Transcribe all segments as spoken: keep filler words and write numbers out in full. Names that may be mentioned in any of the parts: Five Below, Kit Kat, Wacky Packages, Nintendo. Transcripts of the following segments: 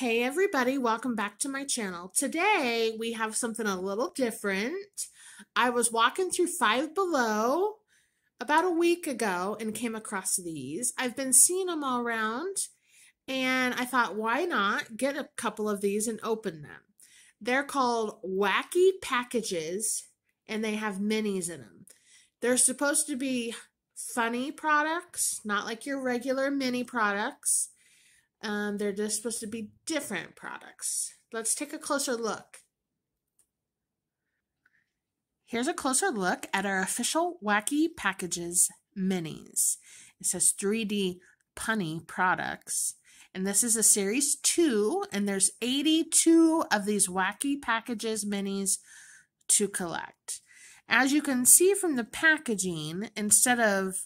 Hey everybody, welcome back to my channel. Today we have something a little different. I was walking through Five Below about a week ago and came across these. I've been seeing them all around and I thought, why not get a couple of these and open them? They're called Wacky Packages and they have minis in them. They're supposed to be funny products, not like your regular mini products. Um, they're just supposed to be different products. Let's take a closer look. Here's a closer look at our official Wacky Packages minis. It says three D punny products. And this is a series two, and there's eighty-two of these Wacky Packages minis to collect. As you can see from the packaging, instead of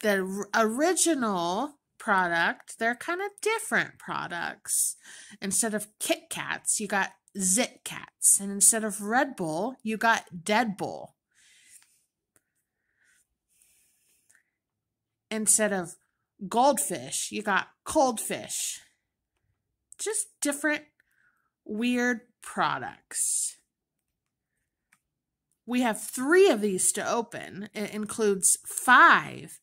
the original product, they're kind of different products. Instead of Kit Kats, you got Zit Kats, and instead of Red Bull, you got Dead Bull. Instead of goldfish, you got cold fish. Just different weird products. We have three of these to open. It includes five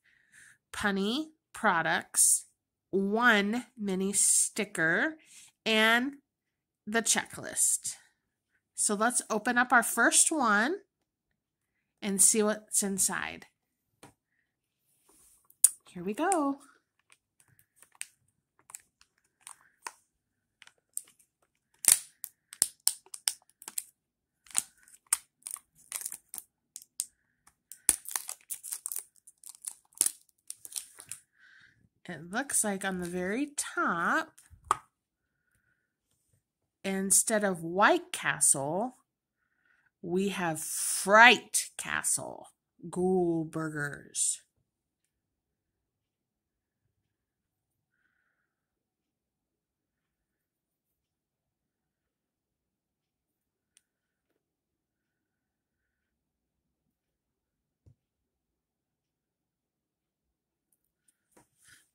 punny products, one mini sticker, and the checklist. So let's open up our first one and see what's inside. Here we go. It looks like on the very top, instead of White Castle, we have Fright Castle Ghoul Burgers.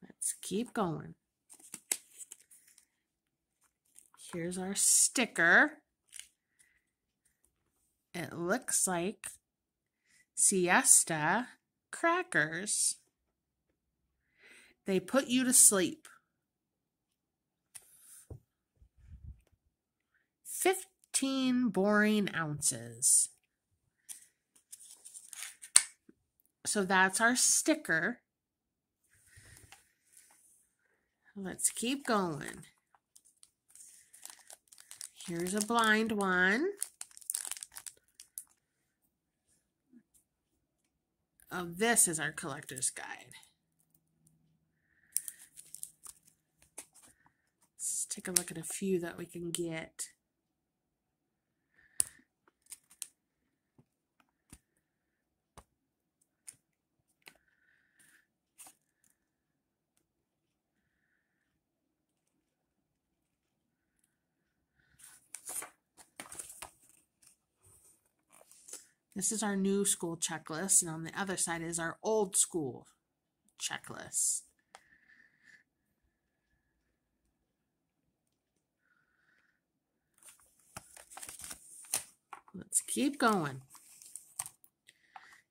Let's keep going. Here's our sticker. It looks like Siesta Crackers. They put you to sleep. fifteen boring ounces. So that's our sticker. Let's keep going. Here's a blind one . Oh, this is our collector's guide. Let's take a look at a few that we can get. This is our new school checklist, and on the other side is our old school checklist. Let's keep going.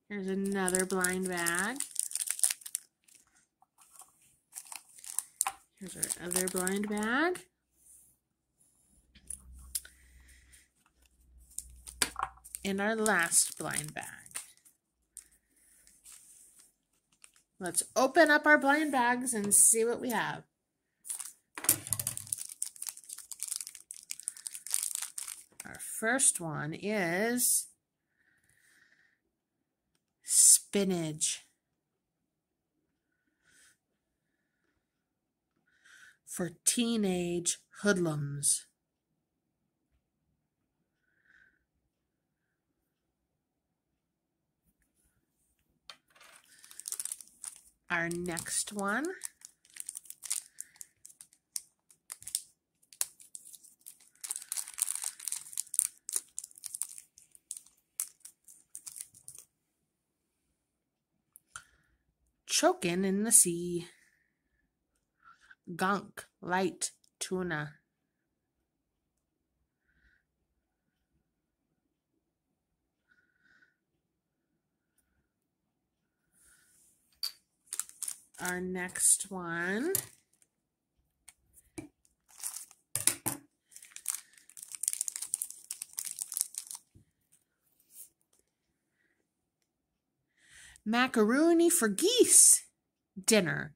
Here's another blind bag. Here's our other blind bag. In our last blind bag. Let's open up our blind bags and see what we have. Our first one is spinach. For teenage hoodlums. Our next one choking in the sea. Gunk light tuna. our next one. Macaroni for geese dinner.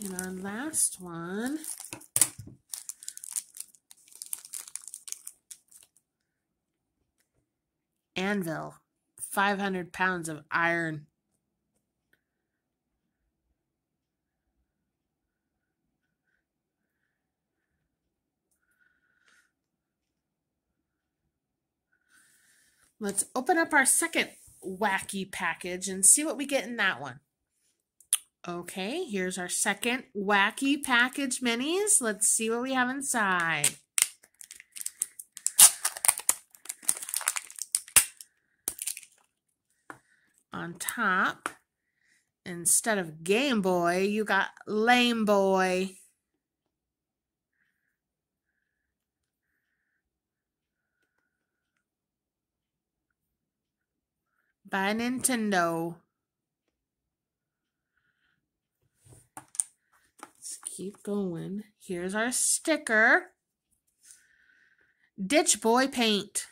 And our last one anvil, five hundred pounds of iron. Let's open up our second wacky package and see what we get in that one. Okay, here's our second wacky package minis. Let's see what we have inside. On top, instead of Game Boy, you got Lame Boy. By Nintendo. Keep going. Here's our sticker. Ditch Boy paint.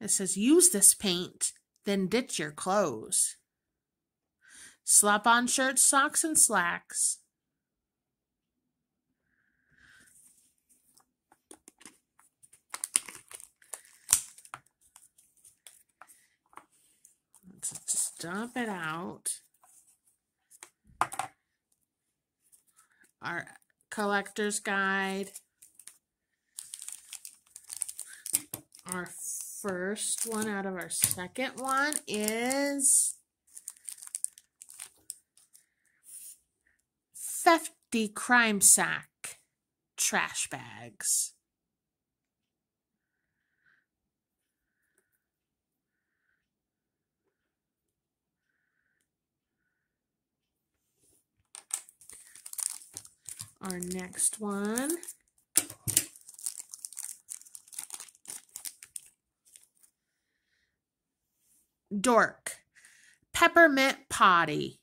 It says use this paint, then ditch your clothes. Slap on shirts, socks, and slacks. Let's just dump it out. Our collector's guide, our first one out of our second one is Thefty Crime Sack trash bags. Our next one Dork Peppermint Potty.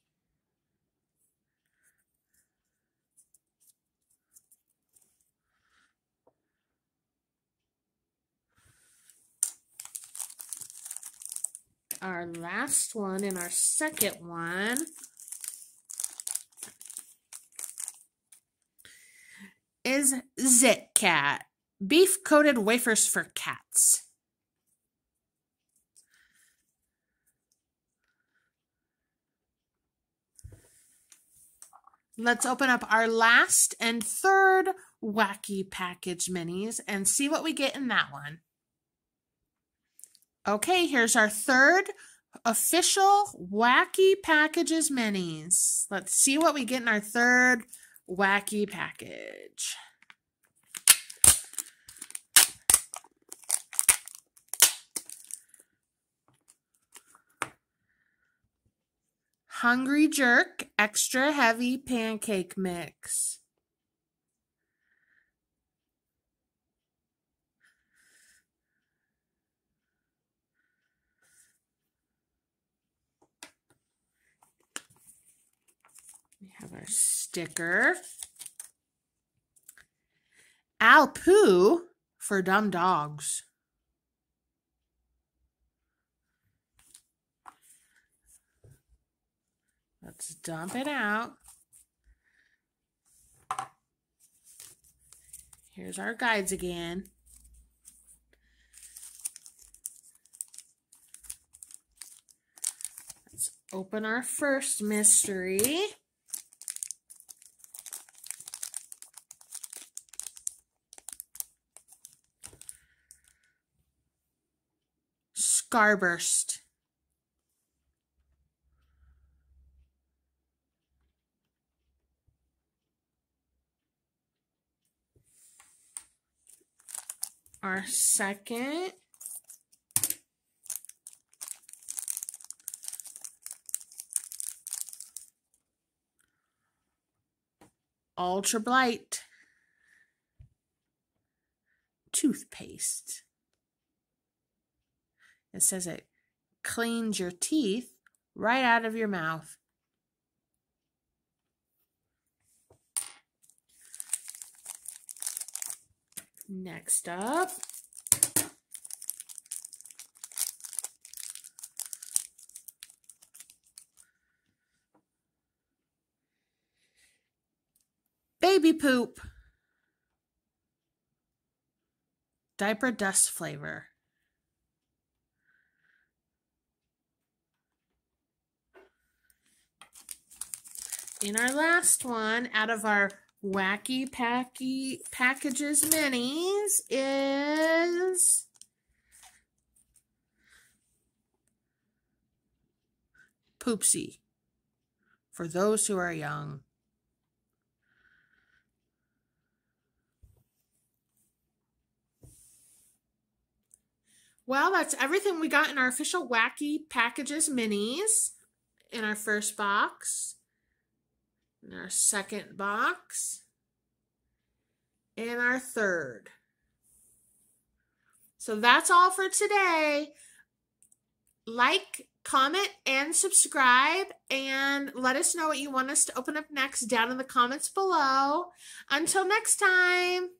Our last one and our second one is Zit Cat, beef coated wafers for cats. Let's open up our last and third wacky package minis and see what we get in that one. Okay, here's our third official wacky packages minis. Let's see what we get in our third wacky package. Hungry Jerk extra heavy pancake mix. We have our sticker. Al Poo for dumb dogs. Let's dump it out. Here's our guides again. Let's open our first mystery. Starburst. Our second Ultra Blight toothpaste. It says it cleans your teeth right out of your mouth. Next up, baby poop diaper dust flavor. In our last one, out of our Wacky Packy Packages minis, is Poopsie for those who are young. Well, that's everything we got in our official Wacky Packages minis in our first box, in our second box, and our third. So that's all for today. Like, comment, and subscribe, and let us know what you want us to open up next down in the comments below. Until next time.